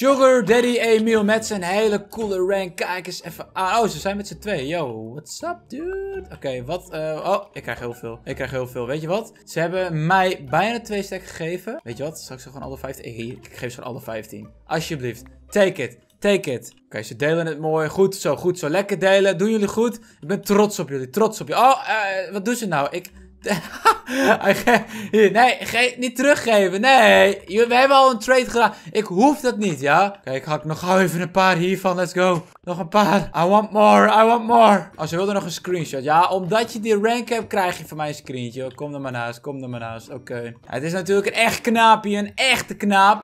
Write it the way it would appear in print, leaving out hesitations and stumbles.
Sugar Daddy Emiel met zijn hele coole rank. Kijk eens even aan. Oh, ze zijn met z'n twee. Yo, what's up, dude? Oké, wat? Oh, ik krijg heel veel. Weet je wat? Ze hebben mij bijna 2 stack gegeven. Weet je wat? Straks gewoon alle 15. Ik geef ze gewoon alle 15. Alsjeblieft. Take it. Take it. Oké, ze delen het mooi. Goed zo, goed zo. Lekker delen. Doen jullie goed? Ik ben trots op jullie. Oh, wat doen ze nou? Nee, niet teruggeven. Nee, we hebben al een trade gedaan. Ik hoef dat niet, ja. Kijk, hak nog gauw even een paar hiervan. Let's go. Nog een paar. I want more, I want more. Oh, ze wilden nog een screenshot. Ja, omdat je die rank hebt, krijg je van mij een screentje. Kom er maar naast, kom er maar naast. Oké. Ja, het is natuurlijk een echt knaapje, een echte knaap.